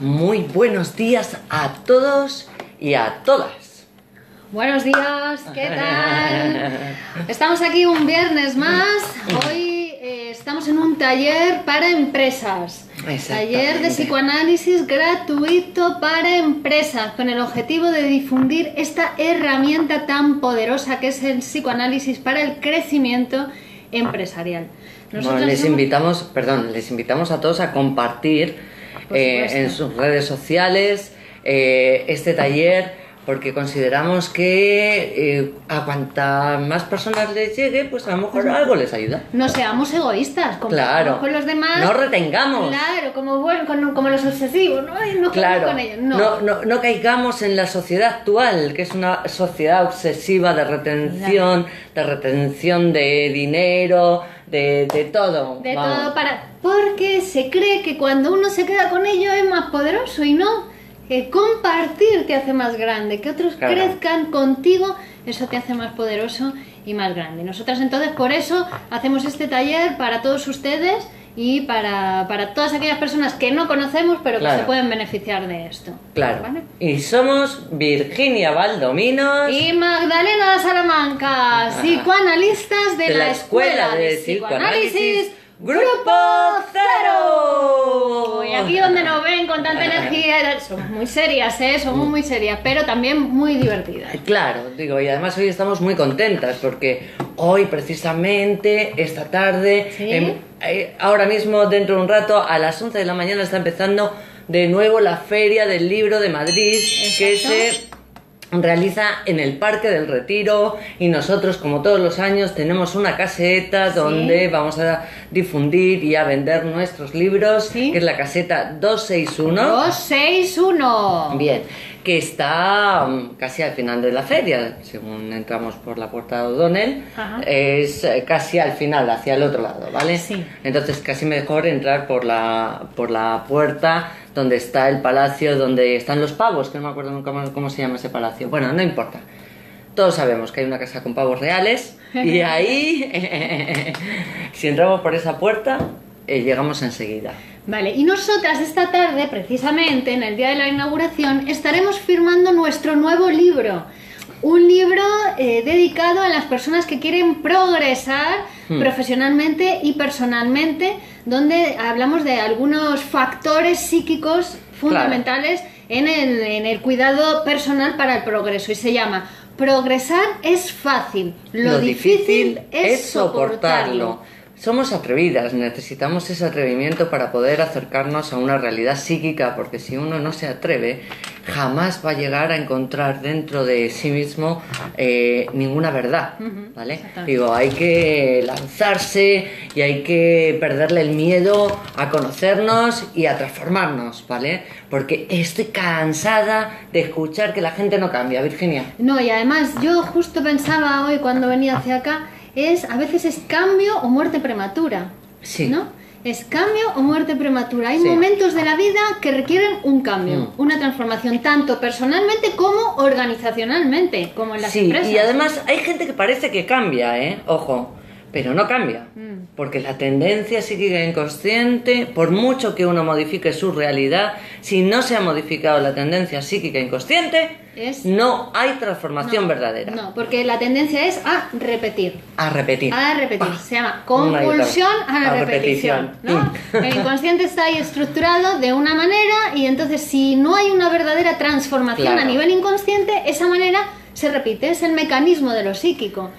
Muy buenos días a todos y a todas. Buenos días, ¿qué tal? Estamos aquí un viernes más. Hoy estamos en un taller para empresas. Taller de psicoanálisis gratuito para empresas, con el objetivo de difundir esta herramienta tan poderosa que es el psicoanálisis para el crecimiento empresarial. Bueno, les invitamos a todos a compartir en sus redes sociales este taller, porque consideramos que a cuantas más personas les llegue, pues a lo mejor algo les ayuda. No seamos egoístas, claro, con los demás. No retengamos. Claro, como los obsesivos, ¿no? No, claro, con ellos, no. No caigamos en la sociedad actual, que es una sociedad obsesiva de retención, claro, de retención de dinero, de todo. De todo porque se cree que cuando uno se queda con ello es más poderoso, y no, que compartir te hace más grande, que otros crezcan contigo, eso te hace más poderoso y más grande. Nosotras entonces por eso hacemos este taller para todos ustedes y para todas aquellas personas que no conocemos pero que se pueden beneficiar de esto. Claro. ¿Vale? Y somos Virginia Valdominos y Magdalena Salamanca, psicoanalistas de la Escuela de Psicoanálisis Grupo Cero. Y aquí donde nos ven con tanta energía, somos muy serias, somos muy serias, pero también muy divertidas. Claro, digo, y además hoy estamos muy contentas porque hoy precisamente, esta tarde, ¿sí? Ahora mismo, dentro de un rato, a las 11 de la mañana está empezando de nuevo la Feria del Libro de Madrid. ¿Exacto? Que se realiza en el Parque del Retiro, y nosotros, como todos los años, tenemos una caseta donde vamos a difundir y a vender nuestros libros, que es la caseta 261. 261. Bien, que está casi al final de la feria, según entramos por la puerta de O'Donnell, es casi al final, hacia el otro lado, ¿vale? Sí. Entonces casi mejor entrar por la puerta donde está el palacio, donde están los pavos, que no me acuerdo nunca más cómo se llama ese palacio. Bueno, no importa. Todos sabemos que hay una casa con pavos reales, y ahí, si entramos por esa puerta, llegamos enseguida. Vale, y nosotras esta tarde, precisamente, en el día de la inauguración, estaremos firmando nuestro nuevo libro. Un libro dedicado a las personas que quieren progresar profesionalmente y personalmente, donde hablamos de algunos factores psíquicos fundamentales en el cuidado personal para el progreso, y se llama Progresar es fácil, lo difícil es soportarlo. Somos atrevidas, necesitamos ese atrevimiento para poder acercarnos a una realidad psíquica, porque si uno no se atreve, jamás va a llegar a encontrar dentro de sí mismo ninguna verdad, ¿vale? Digo, hay que lanzarse y hay que perderle el miedo a conocernos y a transformarnos, ¿vale? Porque estoy cansada de escuchar que la gente no cambia, Virginia. No, y además yo justo pensaba hoy cuando venía hacia acá, a veces es cambio o muerte prematura, ¿no? Es cambio o muerte prematura. Hay momentos de la vida que requieren un cambio, una transformación, tanto personalmente como organizacionalmente, como en las empresas. Y además hay gente que parece que cambia, ojo, pero no cambia, porque la tendencia psíquica inconsciente, por mucho que uno modifique su realidad, si no se ha modificado la tendencia psíquica inconsciente, no hay transformación verdadera. No, porque la tendencia es a repetir. A repetir. A repetir. Se llama compulsión a la repetición, ¿no? El inconsciente está ahí estructurado de una manera, y entonces si no hay una verdadera transformación a nivel inconsciente, esa manera se repite, es el mecanismo de lo psíquico.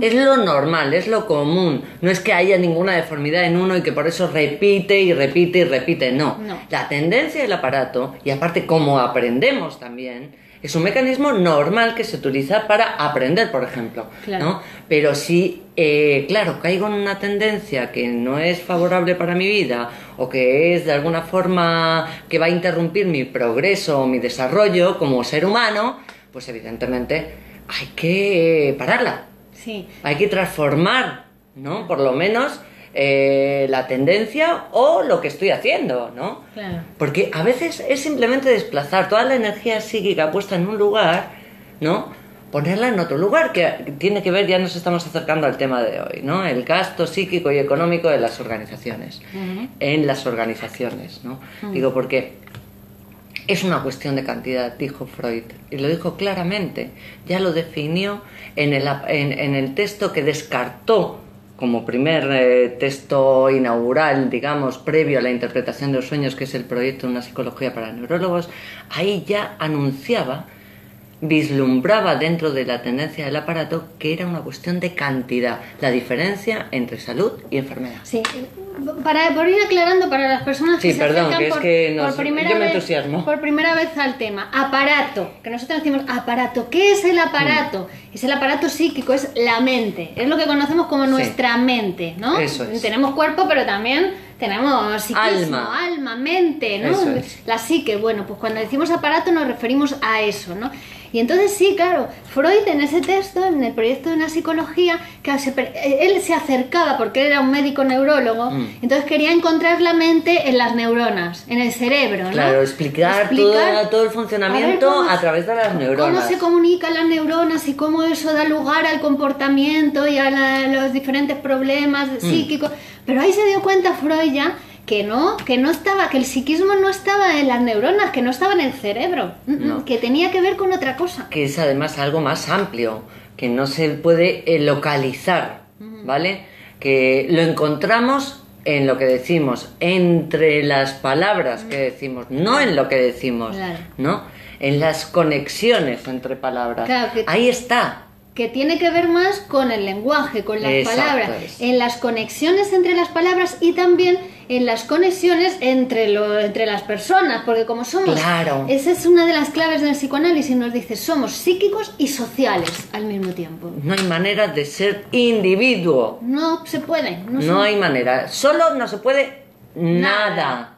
Es lo normal, es lo común. No es que haya ninguna deformidad en uno y que por eso repite y repite y repite, no. La tendencia del aparato, y aparte como aprendemos también, es un mecanismo normal que se utiliza para aprender, por ejemplo, ¿no? Pero si, claro, caigo en una tendencia que no es favorable para mi vida, o que es de alguna forma que va a interrumpir mi progreso o mi desarrollo como ser humano, pues evidentemente hay que pararla. Hay que transformar, ¿no? Por lo menos la tendencia o lo que estoy haciendo, ¿no? Claro. Porque a veces es simplemente desplazar toda la energía psíquica puesta en un lugar, ¿no? Ponerla en otro lugar, que tiene que ver, ya nos estamos acercando al tema de hoy, ¿no? El gasto psíquico y económico de las organizaciones, en las organizaciones, ¿no? Digo, porque Es una cuestión de cantidad, dijo Freud, y lo dijo claramente, ya lo definió en el texto que descartó como primer texto inaugural, digamos, previo a la interpretación de los sueños, que es el proyecto de una psicología para neurólogos. Ahí ya anunciaba, vislumbraba dentro de la tendencia del aparato que era una cuestión de cantidad, la diferencia entre salud y enfermedad. Sí, por ir aclarando para las personas que por primera vez al tema, aparato, que nosotros decimos aparato. ¿Qué es el aparato? Mm. Es el aparato psíquico, es la mente, es lo que conocemos como nuestra mente, ¿no? Eso es. Tenemos cuerpo, pero también tenemos psiquismo, alma, mente, ¿no? La psique. Bueno, pues cuando decimos aparato nos referimos a eso, ¿no? Y entonces sí, claro, Freud en ese texto, en el proyecto de una psicología, que él se acercaba porque él era un médico neurólogo, entonces quería encontrar la mente en las neuronas, en el cerebro, ¿no? Claro, explicar todo el funcionamiento a través de las neuronas. Cómo se comunican las neuronas y cómo eso da lugar al comportamiento y a los diferentes problemas psíquicos. Pero ahí se dio cuenta Freud ya que el psiquismo no estaba en las neuronas, que no estaba en el cerebro, que tenía que ver con otra cosa. Que es además algo más amplio, que no se puede localizar, ¿vale? Que lo encontramos en lo que decimos, entre las palabras que decimos, no en lo que decimos, ¿no? En las conexiones entre palabras. Claro, ahí está. Que tiene que ver más con el lenguaje, con las palabras, en las conexiones entre las palabras y también en las conexiones entre las personas, porque como somos... Claro. Esa es una de las claves del psicoanálisis, nos dice, somos psíquicos y sociales al mismo tiempo. No hay manera de ser individuo. No se puede. No hay manera. Solo no se puede nada.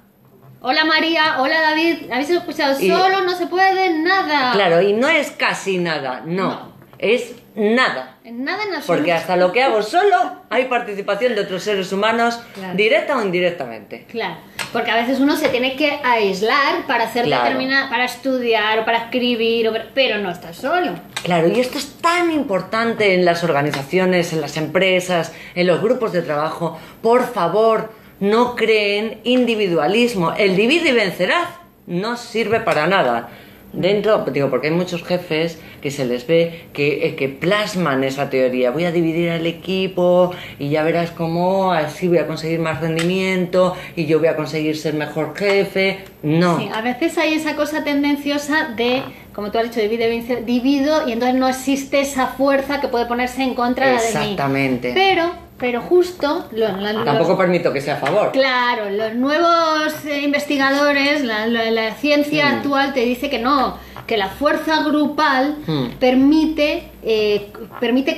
Hola María, hola David, ¿habéis escuchado? Solo no se puede nada. Claro, y no es casi nada, no. Es nada. Nada en absoluto. Porque hasta lo que hago solo hay participación de otros seres humanos, directa o indirectamente. Claro, porque a veces uno se tiene que aislar para hacer determinada, para estudiar o para escribir, pero no está solo. Claro, y esto es tan importante en las organizaciones, en las empresas, en los grupos de trabajo. Por favor, no creen individualismo. El divide y vencerás no sirve para nada. Dentro, digo, porque hay muchos jefes que se les ve que plasman esa teoría. Voy a dividir al equipo y ya verás cómo así voy a conseguir más rendimiento y yo voy a conseguir ser mejor jefe. No. Sí, a veces hay esa cosa tendenciosa de, como tú has dicho, divido y entonces no existe esa fuerza que puede ponerse en contra de mí. Exactamente. Pero justo... Tampoco permito que sea a favor. Claro, los nuevos investigadores, la ciencia actual te dice que no, que la fuerza grupal permite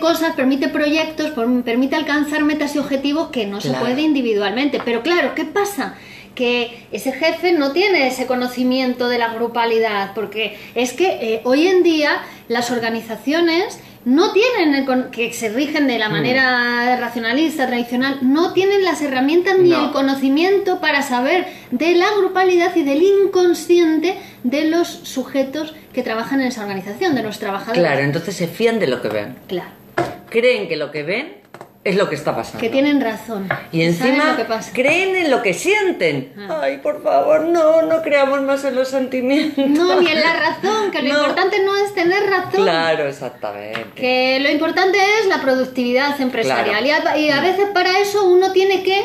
cosas, permite proyectos, permite alcanzar metas y objetivos que no se puede individualmente. Pero claro, ¿qué pasa? Que ese jefe no tiene ese conocimiento de la grupalidad, porque es que hoy en día las organizaciones... no tienen, que se rigen de la manera racionalista, tradicional, no tienen las herramientas ni el conocimiento para saber de la grupalidad y del inconsciente de los sujetos que trabajan en esa organización, de los trabajadores. Claro, entonces se fían de lo que ven. Claro. Creen que lo que ven es lo que está pasando. Que tienen razón. Y encima creen en lo que sienten. Ay, por favor, no creamos más en los sentimientos. No, ni en la razón, que lo importante no es tener razón. Claro, exactamente. Que lo importante es la productividad empresarial. Claro. Y a veces para eso uno tiene que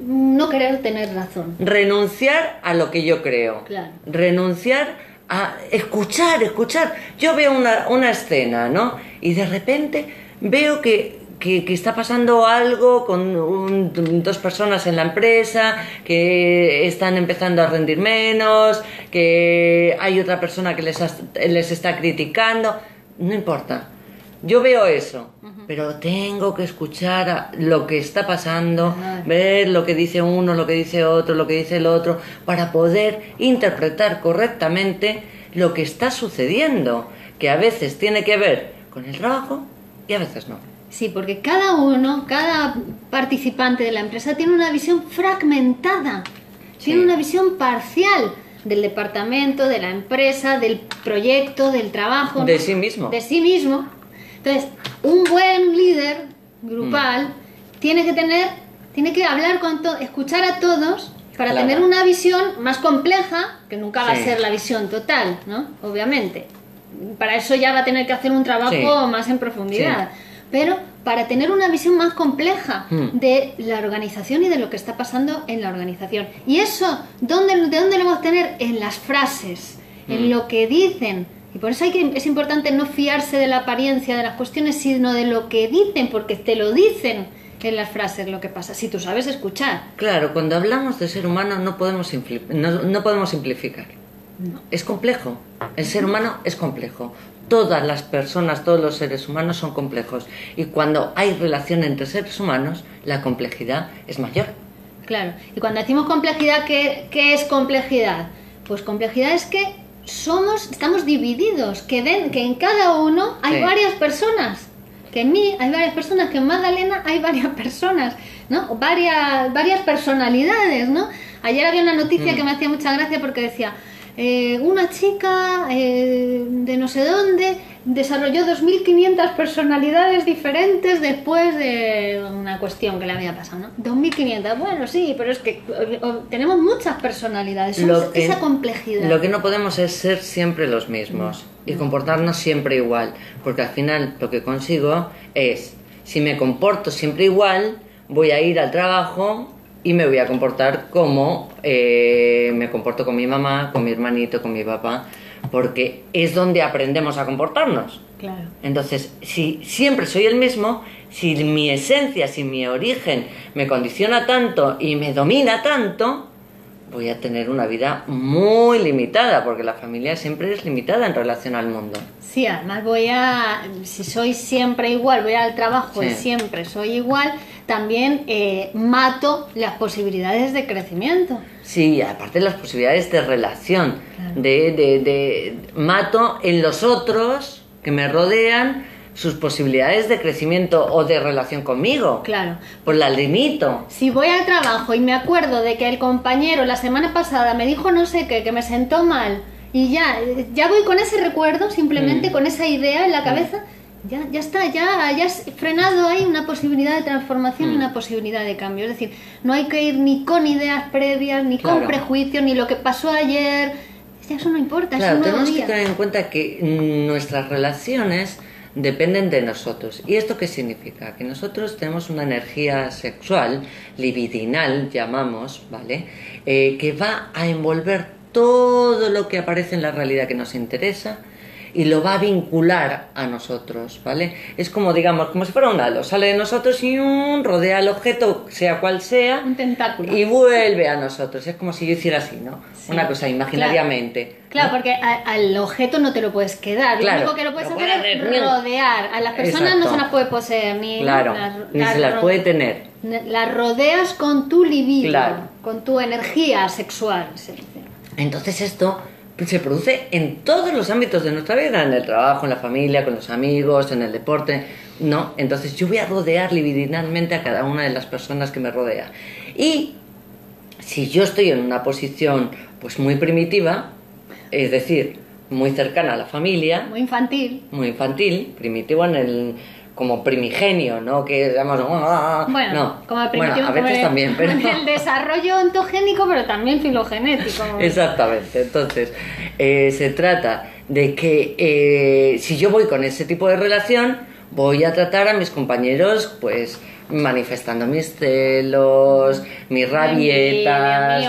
no querer tener razón. Renunciar a lo que yo creo. Claro. Renunciar a escuchar. Yo veo una escena, ¿no? Y de repente veo que está pasando algo con dos personas en la empresa, que están empezando a rendir menos, que hay otra persona que les está criticando. No importa, yo veo eso, pero tengo que escuchar lo que está pasando, ver lo que dice uno, lo que dice otro, lo que dice el otro, para poder interpretar correctamente lo que está sucediendo, que a veces tiene que ver con el trabajo y a veces no. Sí, porque cada participante de la empresa tiene una visión fragmentada, tiene una visión parcial del departamento, de la empresa, del proyecto, del trabajo. De sí mismo. De sí mismo. Entonces, un buen líder grupal tiene que hablar escuchar a todos para claro. tener una visión más compleja, que nunca va sí. a ser la visión total, ¿no? Obviamente. Para eso ya va a tener que hacer un trabajo sí. más en profundidad. Sí. Pero para tener una visión más compleja de la organización y de lo que está pasando en la organización. Y eso, ¿de dónde lo vamos a tener? En las frases, en lo que dicen. Y por eso es importante no fiarse de la apariencia de las cuestiones, sino de lo que dicen, porque te lo dicen en las frases lo que pasa, si tú sabes escuchar. Claro, cuando hablamos de ser humano no podemos simplificar. No. Es complejo, el ser humano es complejo. Todas las personas, todos los seres humanos son complejos, y cuando hay relación entre seres humanos, la complejidad es mayor. Claro, y cuando decimos complejidad, ¿qué es complejidad? Pues complejidad es que estamos divididos, que en cada uno hay sí. varias personas, que en mí hay varias personas, que en Magdalena hay varias personas, ¿no? Varias personalidades, ¿no? Ayer había una noticia que me hacía mucha gracia porque decía... una chica de no sé dónde desarrolló 2500 personalidades diferentes después de una cuestión que le había pasado, ¿no? 2500, bueno, sí, pero es que tenemos muchas personalidades, esa complejidad. Lo que no podemos es ser siempre los mismos y comportarnos siempre igual, porque al final lo que consigo es, si me comporto siempre igual, voy a ir al trabajo y me voy a comportar como me comporto con mi mamá, con mi hermanito, con mi papá, porque es donde aprendemos a comportarnos. Claro. Entonces, si siempre soy el mismo, si mi esencia, si mi origen me condiciona tanto y me domina tanto, voy a tener una vida muy limitada, porque la familia siempre es limitada en relación al mundo. Sí, además si soy siempre igual, voy al trabajo sí. y siempre soy igual, también mato las posibilidades de crecimiento. Sí, aparte las posibilidades de relación, claro. Mato en los otros que me rodean sus posibilidades de crecimiento o de relación conmigo. Claro. Pues la limito. Si voy al trabajo y me acuerdo de que el compañero la semana pasada me dijo no sé qué, que me sentó mal, y ya voy con ese recuerdo, simplemente con esa idea en la cabeza, ya has frenado ahí una posibilidad de transformación y una posibilidad de cambio. Es decir, no hay que ir ni con ideas previas, ni claro. con prejuicios, ni lo que pasó ayer. Eso no importa, claro, es un nuevo día. Tenemos que tener en cuenta que nuestras relaciones dependen de nosotros. ¿Y esto qué significa? Que nosotros tenemos una energía sexual, libidinal llamamos, ¿vale? Que va a envolver todo lo que aparece en la realidad que nos interesa y lo va a vincular a nosotros, ¿vale? Es como, digamos, como si fuera un halo, sale de nosotros y rodea al objeto, sea cual sea, un tentáculo, y vuelve a nosotros. Es como si yo hiciera así, ¿no? Sí. Una cosa imaginariamente. Claro, ¿no? Porque al objeto no te lo puedes quedar, claro, lo único que lo puedes hacer es rodear. A las personas exacto. no se las puede poseer, ni, claro, ni se las puede tener. Las rodeas con tu libido, claro. con tu energía sexual. Sí. Entonces esto se produce en todos los ámbitos de nuestra vida, en el trabajo, en la familia, con los amigos, en el deporte, ¿no? Entonces yo voy a rodear libidinalmente a cada una de las personas que me rodea. Y si yo estoy en una posición pues muy primitiva, es decir, muy cercana a la familia, muy infantil, primitivo en el como primigenio, ¿no? Que llamamos bueno, no. como primitivo, bueno, a veces también, pero el desarrollo ontogénico, pero también filogenético. Exactamente. Entonces, se trata de que si yo voy con ese tipo de relación, voy a tratar a mis compañeros, pues, manifestando mis celos, mis rabietas,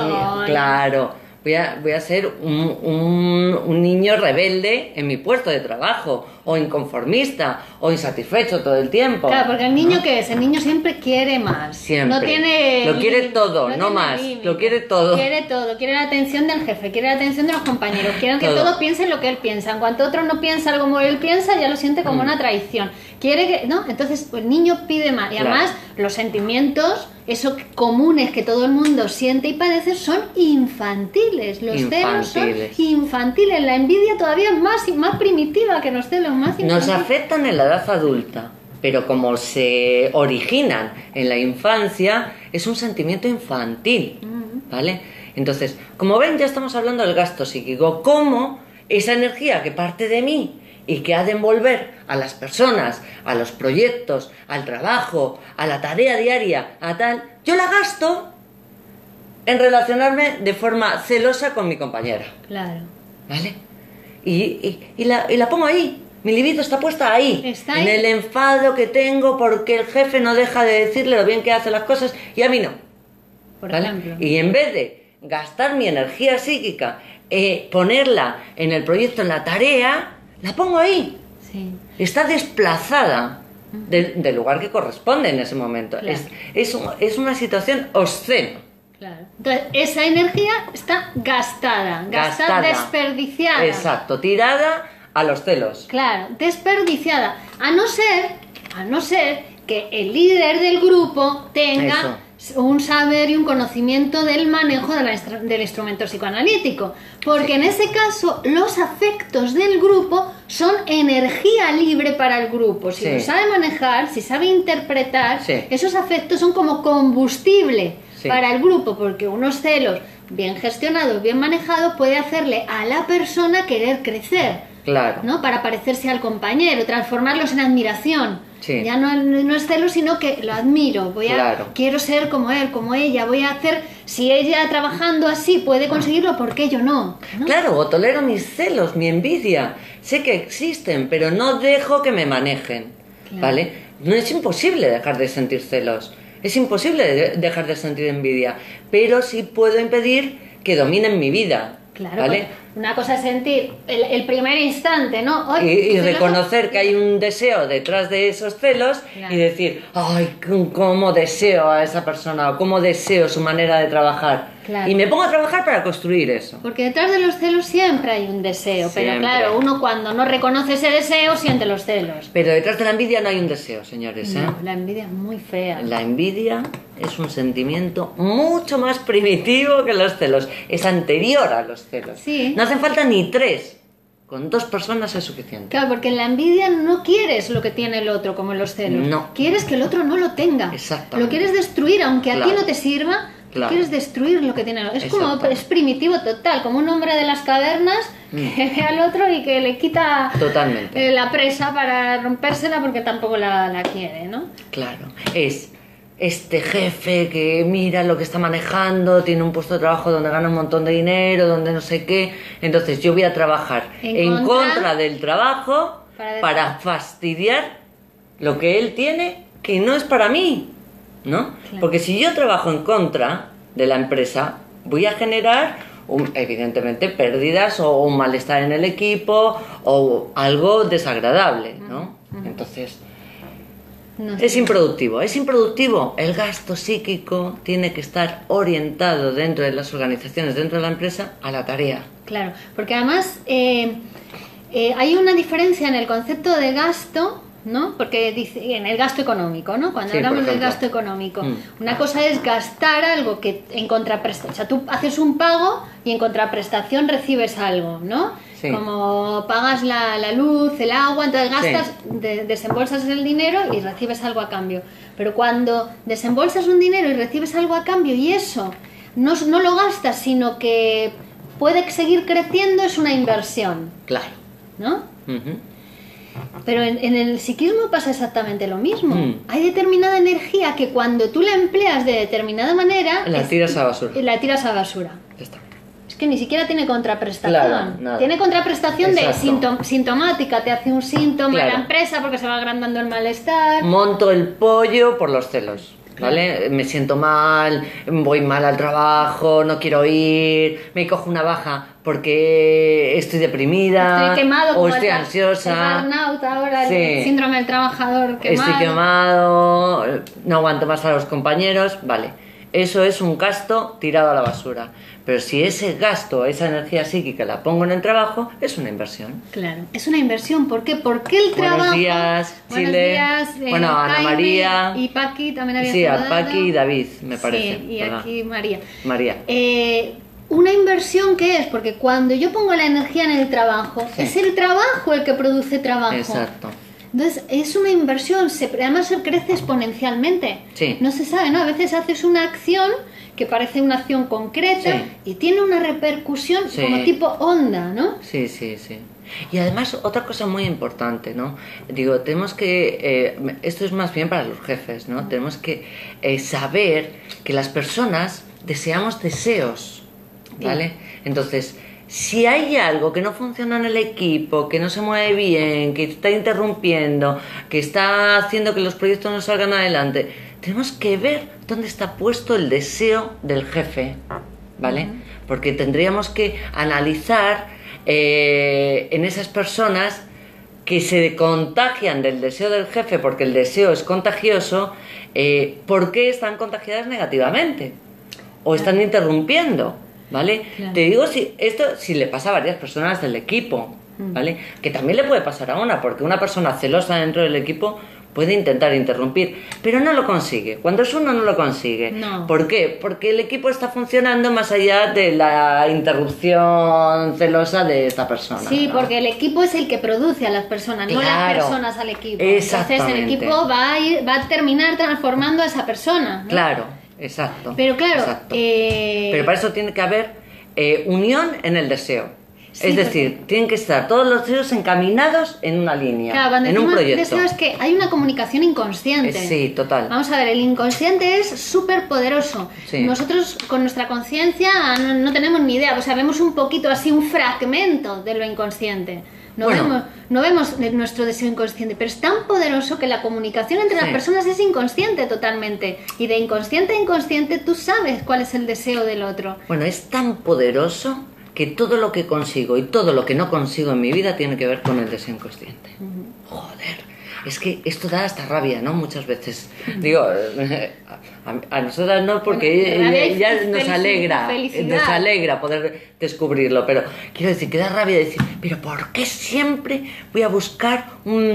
claro. Voy a ser un niño rebelde en mi puesto de trabajo, o inconformista, o insatisfecho todo el tiempo. Claro, porque el niño, ¿qué es? El niño siempre quiere más. Siempre. No tiene... Lo quiere todo, no más. Límite. Lo quiere todo. Quiere todo. Quiere la atención del jefe, quiere la atención de los compañeros. Quieren que todos piensen lo que él piensa. En cuanto otro no piensa como él piensa, ya lo siente como una traición. Quiere que... ¿no? Entonces, pues, el niño pide más. Y claro. además, los sentimientos... esos comunes que todo el mundo siente y padece son infantiles. Los celos son infantiles. La envidia todavía es más primitiva que los celos, más infantiles. Nos afectan en la edad adulta, pero como se originan en la infancia, es un sentimiento infantil, ¿vale? Entonces, como ven, ya estamos hablando del gasto psíquico. ¿Cómo esa energía que parte de mí y que ha de envolver a las personas, a los proyectos, al trabajo, a la tarea diaria, a tal, yo la gasto en relacionarme de forma celosa con mi compañera. Claro. ¿Vale? Y la pongo ahí. Mi libido está puesta ahí, en el enfado que tengo porque el jefe no deja de decirle lo bien que hace las cosas y a mí no. Por ejemplo. Y en vez de gastar mi energía psíquica, ponerla en el proyecto, en la tarea, la pongo ahí. Sí. Está desplazada del lugar que corresponde en ese momento. Claro. Es una situación obscena. Claro. Entonces, esa energía está gastada, desperdiciada. Exacto, tirada a los celos. Claro, desperdiciada. A no ser que el líder del grupo tenga eso, un saber y un conocimiento del manejo del instrumento psicoanalítico. Porque sí, en ese caso los afectos del grupo son energía libre para el grupo. Si sí, lo sabe manejar, si sabe interpretar, sí, esos afectos son como combustible sí, para el grupo. Porque unos celos bien gestionados, bien manejados, puede hacerle a la persona querer crecer. Claro. ¿No? Para parecerse al compañero, transformarlos en admiración. Sí. Ya no es celo, sino que lo admiro. Quiero ser como él, como ella. Voy a hacer, si ella trabajando así puede conseguirlo, ¿por qué yo no? ¿No? Claro, o tolero mis celos, mi envidia. Sé que existen, pero no dejo que me manejen. Claro. ¿Vale? No es imposible dejar de sentir celos. Es imposible dejar de sentir envidia. Pero sí puedo impedir que dominen mi vida. Claro, ¿vale? Una cosa es sentir el primer instante, ¿no? Y reconocer que hay un deseo detrás de esos celos, claro, y decir, ¡ay, cómo deseo a esa persona! O ¡cómo deseo su manera de trabajar! Claro. Y me pongo a trabajar para construir eso. Porque detrás de los celos siempre hay un deseo, siempre. Pero claro, uno cuando no reconoce ese deseo, siente los celos. Pero detrás de la envidia no hay un deseo, señores, ¿eh? No, la envidia es muy fea. La envidia es un sentimiento mucho más primitivo que los celos. Es anterior a los celos. Sí. No hacen falta ni tres. Con dos personas es suficiente. Claro, porque en la envidia no quieres lo que tiene el otro, como en los celos. No. Quieres que el otro no lo tenga. Exactamente. Lo quieres destruir, aunque claro, a ti no te sirva, claro, quieres destruir lo que tiene el otro. Es como, es primitivo total, como un hombre de las cavernas que ve al otro y que le quita totalmente la presa para rompérsela porque tampoco la quiere, ¿no? Claro. Es este jefe que mira lo que está manejando, tiene un puesto de trabajo donde gana un montón de dinero, donde no sé qué, entonces yo voy a trabajar en contra del trabajo para fastidiar lo que él tiene, que no es para mí, ¿no? Claro. Porque si yo trabajo en contra de la empresa, voy a generar, evidentemente, pérdidas o un malestar en el equipo o algo desagradable, ¿no? Entonces no, sí, es improductivo. El gasto psíquico tiene que estar orientado dentro de las organizaciones, dentro de la empresa, a la tarea. Claro, porque además hay una diferencia en el concepto de gasto, ¿no? Porque dice, en el gasto económico, ¿no? Cuando sí, hablamos del gasto económico, una cosa es gastar algo que en contraprestación, o sea, tú haces un pago y en contraprestación recibes algo, ¿no? Sí. Como pagas la luz, el agua, entonces gastas, sí, desembolsas el dinero y recibes algo a cambio. Pero cuando desembolsas un dinero y recibes algo a cambio y eso no lo gastas, sino que puede seguir creciendo, es una inversión. Claro. ¿No? Uh-huh. Pero en el psiquismo pasa exactamente lo mismo. Hay determinada energía que cuando tú la empleas de determinada manera, la tiras a basura. Está. Es que ni siquiera tiene contraprestación. Claro, tiene contraprestación. Exacto. De sintomática, te hace un síntoma, claro, a la empresa porque se va agrandando el malestar. Monto el pollo por los celos. ¿Vale? Me siento mal, voy mal al trabajo, no quiero ir, me cojo una baja porque estoy deprimida, estoy quemado, o estoy ansiosa, el burnout ahora, sí, el síndrome del trabajador quemado. Estoy quemado, no aguanto más a los compañeros. Vale, eso es un gasto tirado a la basura. Pero si ese gasto, esa energía psíquica la pongo en el trabajo, es una inversión. Claro, es una inversión. ¿Por qué? Porque el trabajo... Buenos días, Chile. Buenos días, bueno, Jaime, Ana María. Y Paqui también había saludado. Sí, a Paqui y David, me parece. Sí, y ¿verdad? Aquí María. Una inversión que es, porque cuando yo pongo la energía en el trabajo, sí, es el trabajo el que produce trabajo. Exacto. Entonces, es una inversión, además se crece exponencialmente. Sí. No se sabe, ¿no? A veces haces una acción que parece una acción concreta, sí, y tiene una repercusión, sí, como tipo onda, ¿no? Sí, sí, sí. Y además, otra cosa muy importante, ¿no? Digo, tenemos que... esto es más bien para los jefes, ¿no? Tenemos que saber que las personas deseamos deseos, ¿vale? Entonces, si hay algo que no funciona en el equipo, que no se mueve bien, que está interrumpiendo, que está haciendo que los proyectos no salgan adelante, tenemos que ver dónde está puesto el deseo del jefe, ¿vale? Porque tendríamos que analizar en esas personas que se contagian del deseo del jefe, porque el deseo es contagioso, ¿por qué están contagiadas negativamente? O están interrumpiendo, ¿vale? Claro. Te digo, si le pasa a varias personas del equipo, ¿vale? Que también le puede pasar a una, porque una persona celosa dentro del equipo puede intentar interrumpir, pero no lo consigue. Cuando es uno, no lo consigue. No. ¿Por qué? Porque el equipo está funcionando más allá de la interrupción celosa de esta persona. Sí, ¿no? Porque el equipo es el que produce a las personas, claro, no las personas al equipo. Entonces el equipo va a terminar transformando a esa persona, ¿no? Claro. Exacto. Pero claro, exacto. Pero para eso tiene que haber unión en el deseo. Sí, es decir, tienen que estar todos los deseos encaminados en una línea, claro, cuando en un proyecto. Deseos, que hay una comunicación inconsciente. Sí, total. Vamos a ver, el inconsciente es súper poderoso. Sí. Nosotros con nuestra conciencia no tenemos ni idea, o sea, vemos un poquito así, un fragmento de lo inconsciente. No vemos nuestro deseo inconsciente, pero es tan poderoso que la comunicación entre las personas es inconsciente totalmente. Y de inconsciente a inconsciente tú sabes cuál es el deseo del otro. Bueno, es tan poderoso que todo lo que consigo y todo lo que no consigo en mi vida tiene que ver con el deseo inconsciente. Joder, es que esto da hasta rabia, ¿no? Muchas veces. Digo, a nosotras no, porque ya nos alegra poder descubrirlo, pero quiero decir que da rabia decir, pero ¿por qué siempre voy a buscar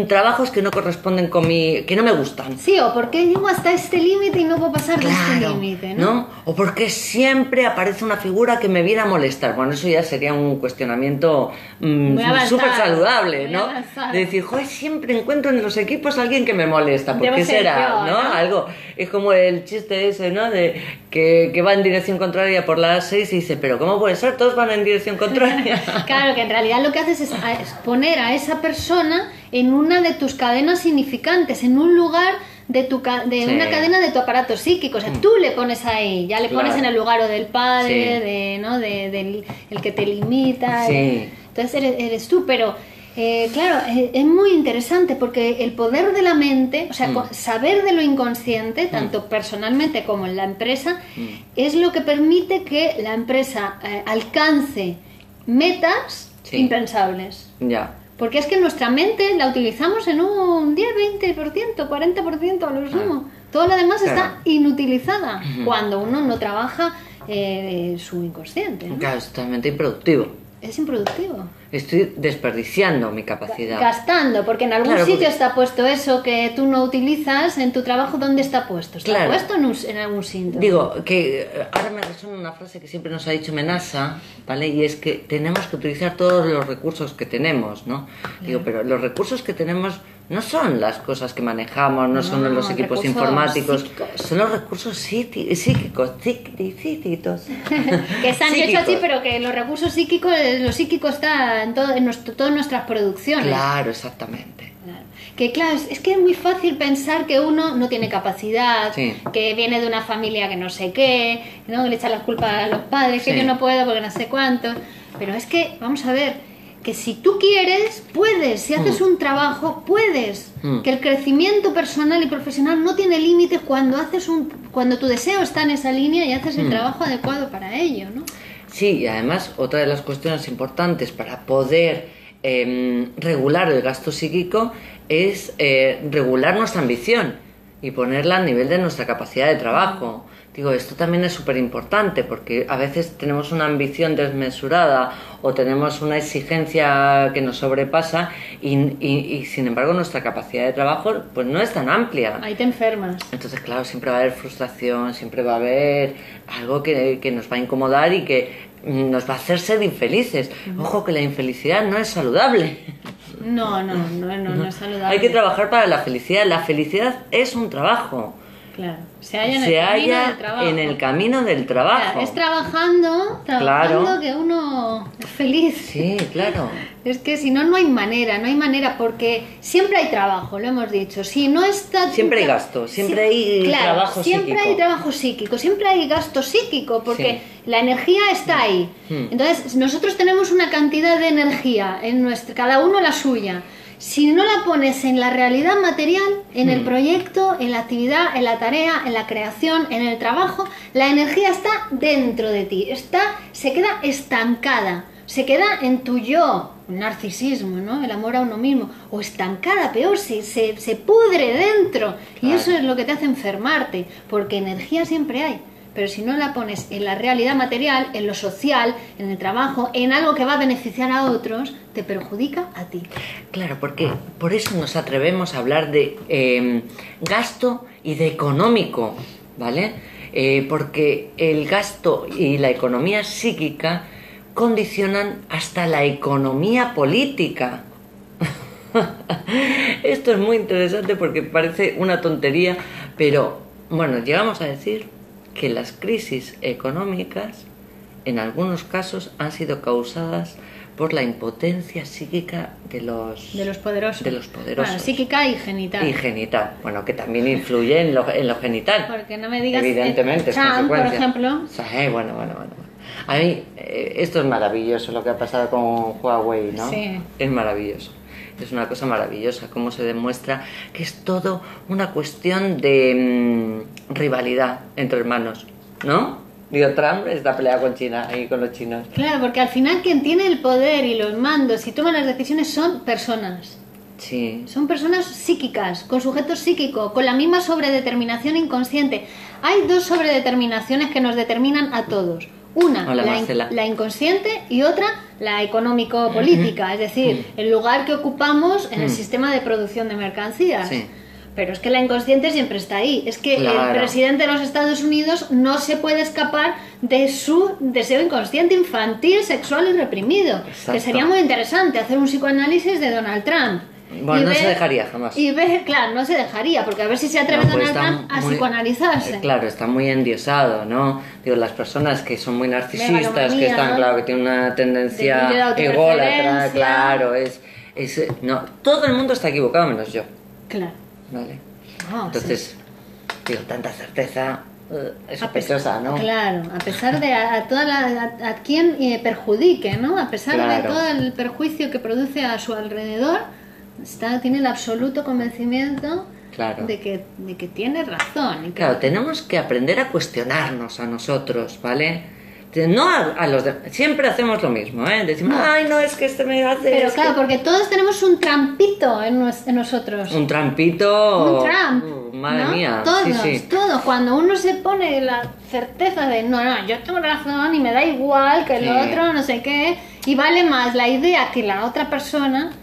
trabajos que no corresponden con mi, que no me gustan? Sí, o ¿por qué llego hasta este límite y no puedo pasar de este límite, ¿no? O ¿por qué siempre aparece una figura que me viene a molestar? Bueno, eso ya sería un cuestionamiento súper saludable, ¿no? De decir, joder, siempre encuentro en los equipos alguien que me molesta, ¿por qué será? ¿No? Algo, es como el chiste ese, ¿no? De que va en dirección contraria por la A6 y dice, pero ¿cómo puede ser? Todos van en dirección contraria. Claro, que en realidad lo que haces es poner a esa persona en una de tus cadenas significantes, en un lugar de una cadena de tu aparato psíquico, o sea, tú le pones ahí, ya le pones en el lugar o del padre, del que te limita, entonces eres tú, pero... claro, es muy interesante porque el poder de la mente, o sea, saber de lo inconsciente, tanto personalmente como en la empresa, es lo que permite que la empresa alcance metas impensables. Ya. Porque es que nuestra mente la utilizamos en un 10, 20%, 40% a lo sumo. Todo lo demás está inutilizada cuando uno no trabaja su inconsciente, ¿no? Claro, es totalmente improductivo. Es improductivo. Estoy desperdiciando mi capacidad. Gastando, porque en algún sitio está puesto eso que tú no utilizas en tu trabajo. ¿Dónde está puesto? Está puesto en algún sitio. Digo, que ahora me resuena una frase que siempre nos ha dicho Menassa, ¿vale? Y es que tenemos que utilizar todos los recursos que tenemos, ¿no? Claro. Digo, pero los recursos que tenemos no son las cosas que manejamos, no son los equipos informáticos, psíquicos. Son los recursos psíquicos, que se han hecho así, pero que los recursos psíquicos, lo psíquico está en todas nuestras producciones. Claro, exactamente. Que claro, es que es muy fácil pensar que uno no tiene capacidad, que viene de una familia que no sé qué, ¿no? Que le echan las culpas a los padres, que yo no puedo porque no sé cuánto, pero es que, vamos a ver, que si tú quieres, puedes, si haces un trabajo, puedes. Que el crecimiento personal y profesional no tiene límites cuando tu deseo está en esa línea y haces el trabajo adecuado para ello, ¿no? Sí, y además otra de las cuestiones importantes para poder regular el gasto psíquico es regular nuestra ambición y ponerla al nivel de nuestra capacidad de trabajo. Digo, esto también es súper importante porque a veces tenemos una ambición desmesurada o tenemos una exigencia que nos sobrepasa y sin embargo nuestra capacidad de trabajo pues no es tan amplia. Ahí te enfermas. Entonces, claro, siempre va a haber frustración, siempre va a haber algo que nos va a incomodar y que nos va a hacer ser infelices. Ojo, que la infelicidad no es saludable. No es saludable. Hay que trabajar para la felicidad. La felicidad es un trabajo. Claro. Se halla en el camino del trabajo. Claro, es trabajando claro, que uno es feliz. Sí, claro. Es que si no, no hay manera, porque siempre hay trabajo, lo hemos dicho. Si no está... Siempre hay gasto, siempre hay trabajo psíquico. Siempre hay trabajo psíquico, siempre hay gasto psíquico, porque la energía está ahí. Entonces, nosotros tenemos una cantidad de energía, en nuestra, cada uno la suya. Si no la pones en la realidad material, en el proyecto, en la actividad, en la tarea, en la creación, en el trabajo, la energía está dentro de ti, se queda estancada, se queda en tu yo, narcisismo, ¿no? El amor a uno mismo, o estancada, peor, se pudre dentro, y eso es lo que te hace enfermarte, porque energía siempre hay. Pero si no la pones en la realidad material, en lo social, en el trabajo, en algo que va a beneficiar a otros, te perjudica a ti. Claro, porque por eso nos atrevemos a hablar de gasto y de económico, ¿vale? Porque el gasto y la economía psíquica condicionan hasta la economía política. Esto es muy interesante porque parece una tontería, pero bueno, llegamos a decir que las crisis económicas en algunos casos han sido causadas por la impotencia psíquica de los poderosos. Bueno, psíquica y genital. Y genital, bueno, que también influye en lo genital. Porque no me digas... Evidentemente, es consecuencia. Por ejemplo. O sea, bueno. A mí, esto es maravilloso lo que ha pasado con Huawei, ¿no? Sí. Es maravilloso. Es una cosa maravillosa, cómo se demuestra que es todo una cuestión de rivalidad entre hermanos, ¿no? Digo, Trump está peleado con China, ahí con los chinos. Claro, porque al final quien tiene el poder y los mandos y toma las decisiones son personas. Sí. Son personas psíquicas, con sujeto psíquico, con la misma sobredeterminación inconsciente. Hay dos sobredeterminaciones que nos determinan a todos. Una, la inconsciente, y otra, la económico-política, es decir, el lugar que ocupamos en el sistema de producción de mercancías. Sí. Pero es que la inconsciente siempre está ahí. Es que el presidente de los Estados Unidos no se puede escapar de su deseo inconsciente, infantil, sexual y reprimido. Exacto. Que sería muy interesante hacer un psicoanálisis de Donald Trump. Bueno, no se dejaría jamás. Y claro, no se dejaría, porque a ver si se atreve Donald Trump a psicoanalizarse. Claro, está muy endiosado, ¿no? Digo, las personas que son muy narcisistas, que están, ¿no? Claro, que tienen una tendencia ególatra, claro, no, todo el mundo está equivocado menos yo. Claro. Vale. Entonces, digo, tanta certeza es sospechosa, ¿no? Claro, a pesar de a quien perjudique, ¿no? A pesar de todo el perjuicio que produce a su alrededor, tiene el absoluto convencimiento de que tiene razón. Claro, tenemos que aprender a cuestionarnos a nosotros, ¿vale? No a los demás. Siempre hacemos lo mismo, ¿eh? Decimos, ay, no, es que este me hace... Pero claro, porque todos tenemos un trampito en nosotros. ¿Un trampito? Un tramp. Madre mía. Todos. Cuando uno se pone la certeza de, no, yo tengo razón y me da igual que el otro, no sé qué, y vale más la idea que la otra persona...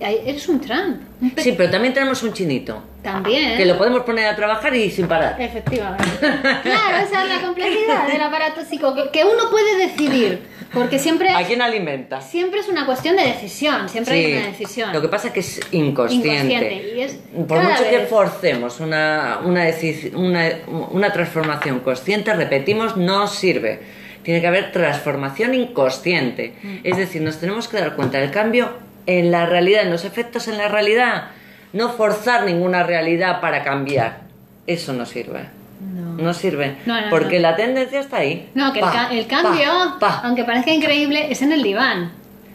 Eres un Trump. Sí, pero también tenemos un chinito. También. Que lo podemos poner a trabajar y sin parar. Efectivamente. Claro, esa es la complejidad del aparato psico. Que uno puede decidir. Porque siempre... ¿A quién alimenta? Siempre es una cuestión de decisión. Siempre hay una decisión. Lo que pasa es que es inconsciente. Y es, por mucho que forcemos una transformación consciente, repetimos, no sirve. Tiene que haber transformación inconsciente. Es decir, nos tenemos que dar cuenta del cambio... en la realidad, en los efectos en la realidad, no forzar ninguna realidad para cambiar, eso no sirve. No sirve, porque la tendencia está ahí. No, que el cambio, aunque parezca increíble, es en el diván.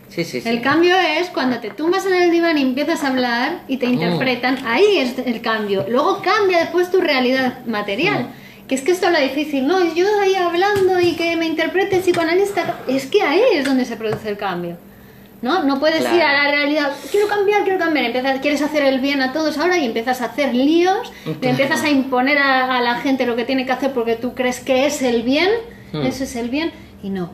Sí. El cambio es cuando te tumbas en el diván y empiezas a hablar y te interpretan, ahí es el cambio. Luego cambia después tu realidad material. Que es que esto es lo difícil, ¿no? Yo ahí hablando y que me interprete el psicoanalista, es que ahí es donde se produce el cambio. No puedes ir a la realidad, quiero cambiar, quieres hacer el bien a todos ahora y empiezas a hacer líos, te empiezas a imponer a la gente lo que tiene que hacer porque tú crees que es el bien, eso es el bien, y no.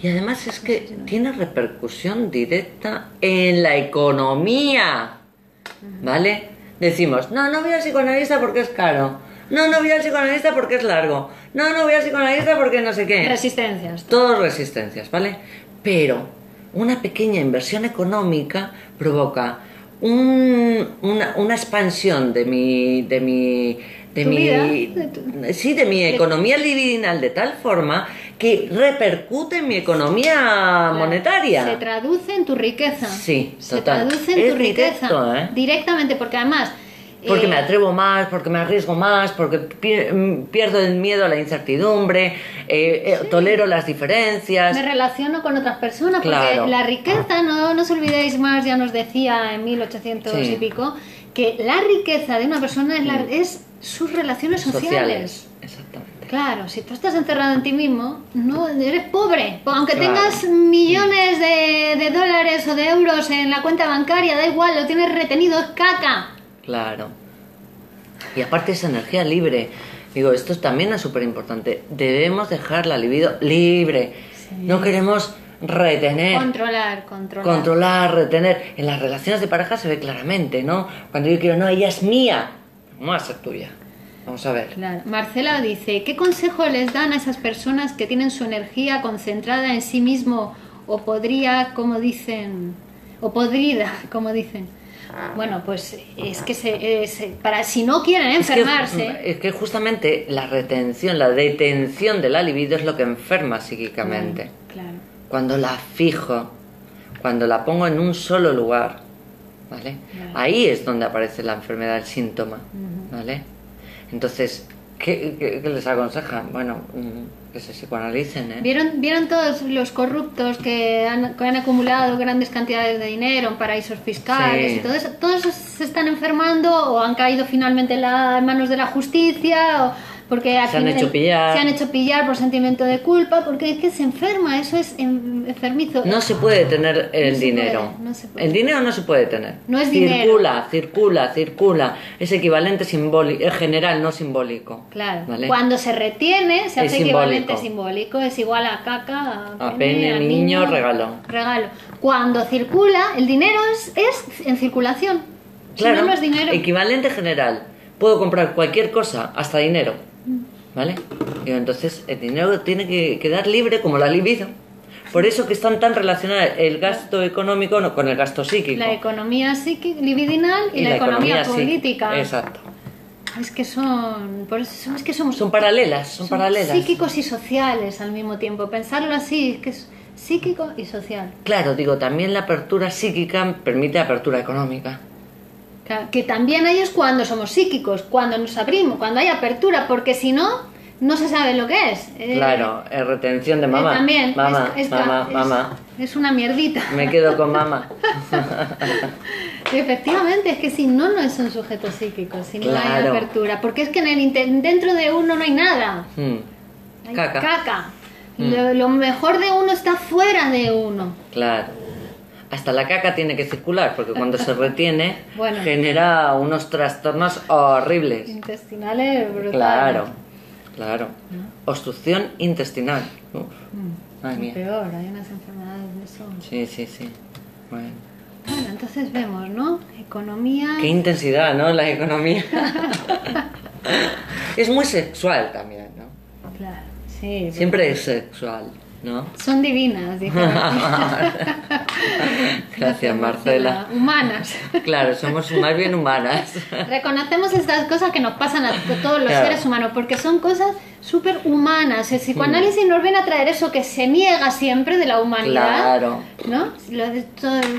Y además es que tiene repercusión directa en la economía, ¿vale? Decimos, no voy al psicoanalista porque es caro, no voy al psicoanalista porque es largo, no voy al psicoanalista porque no sé qué. Resistencias. Todos resistencias, ¿vale? Pero... una pequeña inversión económica provoca una expansión de mi economía libidinal, de tal forma que repercute en mi economía monetaria. Se traduce en tu riqueza. Sí, total. Se traduce en tu riqueza directo, directamente, porque además... Porque me atrevo más, porque me arriesgo más, porque pierdo el miedo a la incertidumbre, sí, tolero las diferencias. Me relaciono con otras personas, claro, porque la riqueza, no os olvidéis, Marx ya nos decía en 1800 sí, y pico, que la riqueza de una persona es, es sus relaciones sociales. Exactamente. Claro, si tú estás encerrado en ti mismo, no eres pobre. Aunque tengas millones de dólares o de euros en la cuenta bancaria, da igual, lo tienes retenido, es caca. Claro. Y aparte esa energía libre. Digo, esto también es súper importante. Debemos dejar la libido libre. Sí. No queremos retener. Controlar, retener. En las relaciones de pareja se ve claramente, ¿no? Cuando yo quiero, no, ella es mía. No va a ser tuya. Vamos a ver. Claro. Marcela dice, ¿qué consejo les dan a esas personas que tienen su energía concentrada en sí mismo o podrida, como dicen? Bueno, pues es que para si no quieren enfermarse... Es que justamente la retención, la detención de la libido es lo que enferma psíquicamente. Claro. Cuando la fijo, cuando la pongo en un solo lugar, ¿vale? Claro. Ahí es donde aparece la enfermedad, el síntoma, ¿vale? Entonces, ¿qué les aconseja? Bueno... que se psicoanalicen, ¿Vieron todos los corruptos que han acumulado grandes cantidades de dinero en paraísos fiscales, sí, y todo eso? Todos se están enfermando o han caído finalmente en las manos de la justicia, o porque aquí se han hecho pillar por sentimiento de culpa, porque es que se enferma, eso es enfermizo. No se puede tener el dinero. El dinero no se puede tener. No es dinero. Circula. Es equivalente simbólico, en general, no simbólico. Claro. ¿Vale? Cuando se retiene, se hace equivalente simbólico. Es igual a caca, a pene, a niño, regalo. Cuando circula, el dinero es en circulación. Claro. Si no, no es dinero. Equivalente general. Puedo comprar cualquier cosa, hasta dinero. ¿Vale? Y entonces el dinero tiene que quedar libre como la libido. Por eso que están tan relacionadas el gasto económico con el gasto psíquico. La economía psíquica libidinal y la economía política. Exacto. Es que son... Por eso es que son paralelas, son paralelas. Psíquicos y sociales al mismo tiempo. Pensarlo así, que es psíquico y social. Claro, digo, también la apertura psíquica permite apertura económica. Que también ahí es cuando somos psíquicos, cuando nos abrimos, cuando hay apertura, porque si no, no se sabe lo que es. Claro, es retención de mamá. También, mamá. Es una mierdita. Me quedo con mamá. Efectivamente, es que si no, no es un sujeto psíquico, si no hay apertura. Porque es que en dentro de uno no hay nada. Hay caca. Lo mejor de uno está fuera de uno. Claro. Hasta la caca tiene que circular, porque cuando se retiene genera unos trastornos horribles. Intestinales brutales. Claro. Obstrucción intestinal. Uf, madre mía. Peor, hay unas enfermedades de eso. Sí. Bueno, entonces vemos, ¿no? Economía... Qué intensidad, ¿no? La economía. Es muy sexual también, ¿no? Claro, sí. Siempre es sexual. ¿No? Son divinas, dijeron. Gracias, Marcela. Humanas. Claro, somos más bien humanas. Reconocemos estas cosas que nos pasan a todos los seres humanos, porque son cosas súper humanas. El psicoanálisis nos viene a traer eso que se niega siempre de la humanidad. Claro. ¿No?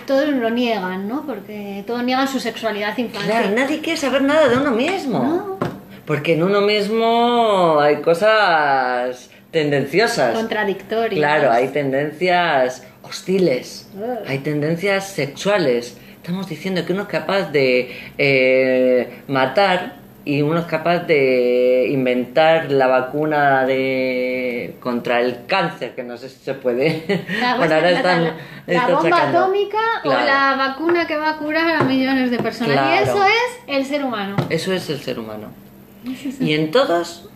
Todos lo niegan, ¿no? Porque todos niegan su sexualidad infantil. Claro, nadie quiere saber nada de uno mismo. No. Porque en uno mismo hay cosas... tendenciosas. Contradictorias. Claro, hay tendencias hostiles, hay tendencias sexuales. Estamos diciendo que uno es capaz de matar y uno es capaz de inventar la vacuna contra el cáncer, que no sé si se puede. Bueno, ahora la bomba atómica o la vacuna que va a curar a millones de personas. Y eso es el ser humano. Eso es el ser humano. Y en todos